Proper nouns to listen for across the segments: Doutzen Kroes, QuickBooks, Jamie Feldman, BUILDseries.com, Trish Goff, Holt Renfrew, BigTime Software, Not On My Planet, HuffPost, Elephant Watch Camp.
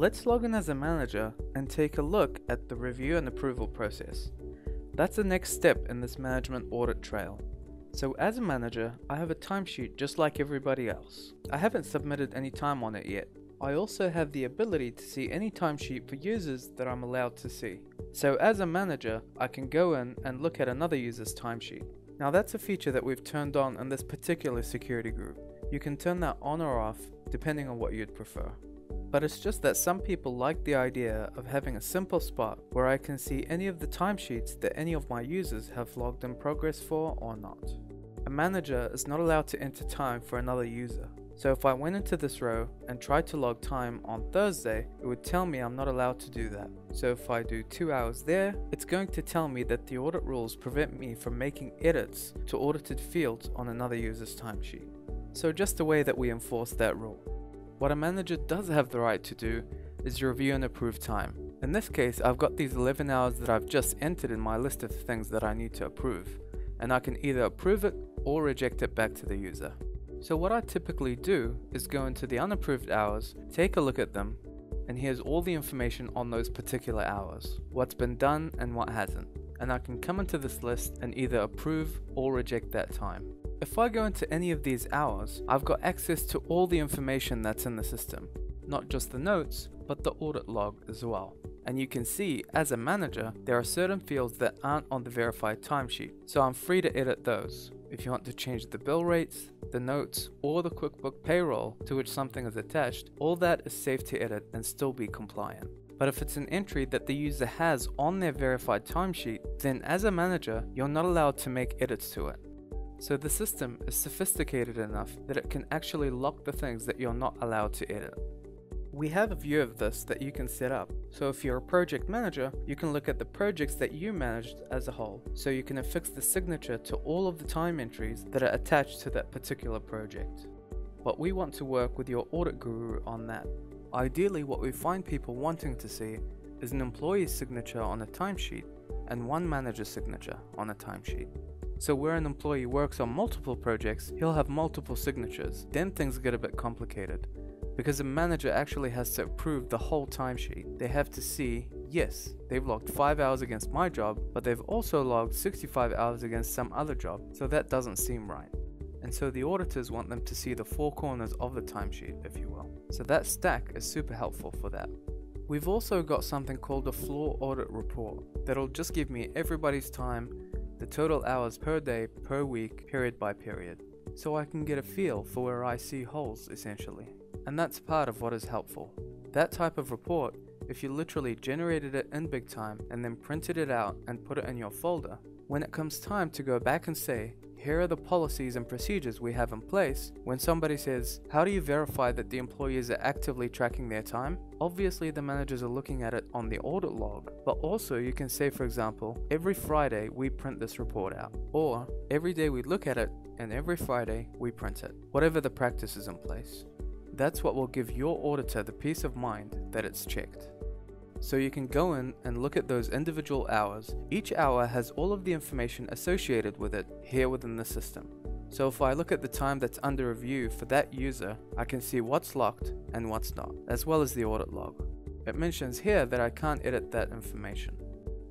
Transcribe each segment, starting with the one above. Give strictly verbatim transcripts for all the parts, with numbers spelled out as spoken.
Let's log in as a manager and take a look at the review and approval process. That's the next step in this management audit trail. So as a manager, I have a timesheet just like everybody else. I haven't submitted any time on it yet. I also have the ability to see any timesheet for users that I'm allowed to see. So as a manager, I can go in and look at another user's timesheet. Now that's a feature that we've turned on in this particular security group. You can turn that on or off depending on what you'd prefer. But it's just that some people like the idea of having a simple spot where I can see any of the timesheets that any of my users have logged in progress for or not. A manager is not allowed to enter time for another user. So if I went into this row and tried to log time on Thursday, it would tell me I'm not allowed to do that. So if I do two hours there, it's going to tell me that the audit rules prevent me from making edits to audited fields on another user's timesheet. So just a way that we enforce that rule. What a manager does have the right to do is review and approve time. In this case, I've got these eleven hours that I've just entered in my list of things that I need to approve, and I can either approve it or reject it back to the user. So what I typically do is go into the unapproved hours, take a look at them, and here's all the information on those particular hours, what's been done and what hasn't. And I can come into this list and either approve or reject that time. If I go into any of these hours, I've got access to all the information that's in the system, not just the notes, but the audit log as well. And you can see, as a manager, there are certain fields that aren't on the verified timesheet, so I'm free to edit those. If you want to change the bill rates, the notes, or the QuickBooks payroll to which something is attached, all that is safe to edit and still be compliant. But if it's an entry that the user has on their verified timesheet, then as a manager, you're not allowed to make edits to it. So the system is sophisticated enough that it can actually lock the things that you're not allowed to edit. We have a view of this that you can set up. So if you're a project manager, you can look at the projects that you managed as a whole. So you can affix the signature to all of the time entries that are attached to that particular project. But we want to work with your audit guru on that. Ideally, what we find people wanting to see is an employee's signature on a timesheet and one manager's signature on a timesheet. So where an employee works on multiple projects, he'll have multiple signatures. Then things get a bit complicated, because the manager actually has to approve the whole timesheet. They have to see, yes, they've logged five hours against my job, but they've also logged sixty-five hours against some other job, so that doesn't seem right. And so the auditors want them to see the four corners of the timesheet, if you will. So that stack is super helpful for that. We've also got something called a floor audit report that'll just give me everybody's time, the total hours per day, per week, period by period. So I can get a feel for where I see holes, essentially. And that's part of what is helpful. That type of report, if you literally generated it in BigTime and then printed it out and put it in your folder, when it comes time to go back and say, here are the policies and procedures we have in place, when somebody says, how do you verify that the employees are actively tracking their time? Obviously the managers are looking at it on the audit log, but also you can say, for example, every Friday we print this report out, or every day we look at it and every Friday we print it, whatever the practice is in place. That's what will give your auditor the peace of mind that it's checked. So you can go in and look at those individual hours. Each hour has all of the information associated with it here within the system. So if I look at the time that's under review for that user, I can see what's locked and what's not, as well as the audit log. It mentions here that I can't edit that information.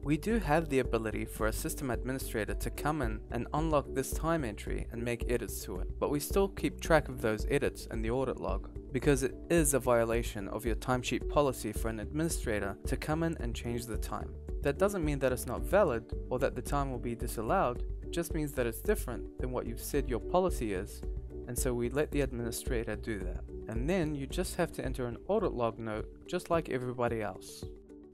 We do have the ability for a system administrator to come in and unlock this time entry and make edits to it, but we still keep track of those edits in the audit log, because it is a violation of your timesheet policy for an administrator to come in and change the time. That doesn't mean that it's not valid or that the time will be disallowed, it just means that it's different than what you've said your policy is, and so we let the administrator do that. And then you just have to enter an audit log note just like everybody else.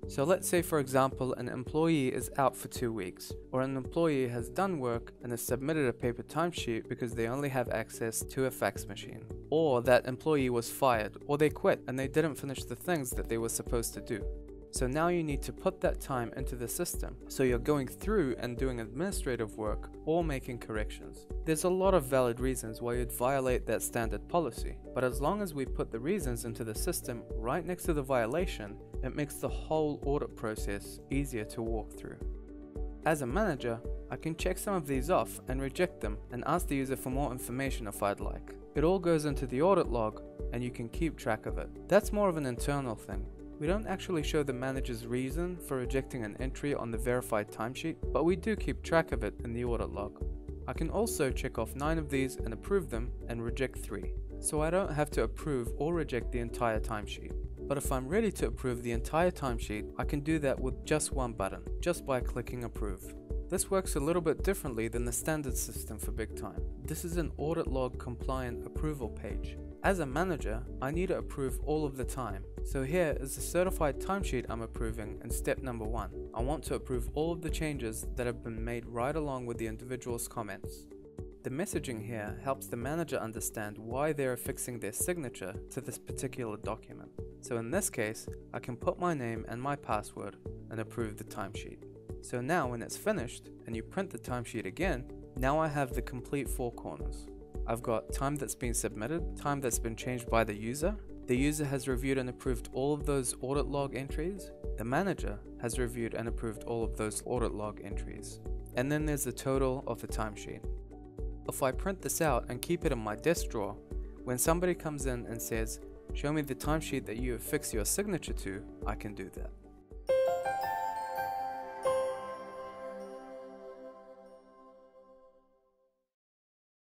So let's say, for example, an employee is out for two weeks, or an employee has done work and has submitted a paper timesheet because they only have access to a fax machine, or that employee was fired, or they quit and they didn't finish the things that they were supposed to do. So now you need to put that time into the system, so you're going through and doing administrative work or making corrections. There's a lot of valid reasons why you'd violate that standard policy, but as long as we put the reasons into the system right next to the violation, it makes the whole audit process easier to walk through. As a manager, I can check some of these off and reject them and ask the user for more information if I'd like. It all goes into the audit log and you can keep track of it. That's more of an internal thing. We don't actually show the manager's reason for rejecting an entry on the verified timesheet, but we do keep track of it in the audit log. I can also check off nine of these and approve them and reject three, so I don't have to approve or reject the entire timesheet. But if I'm ready to approve the entire timesheet, I can do that with just one button, just by clicking approve. This works a little bit differently than the standard system for BigTime. This is an audit log compliant approval page. As a manager, I need to approve all of the time. So here is the certified timesheet I'm approving in step number one. I want to approve all of the changes that have been made right along with the individual's comments. The messaging here helps the manager understand why they're affixing their signature to this particular document. So in this case, I can put my name and my password and approve the timesheet. So now when it's finished and you print the timesheet again, now I have the complete four corners. I've got time that's been submitted, time that's been changed by the user, the user has reviewed and approved all of those audit log entries, the manager has reviewed and approved all of those audit log entries, and then there's the total of the timesheet. If I print this out and keep it in my desk drawer, when somebody comes in and says, "Show me the timesheet that you affix your signature to," I can do that.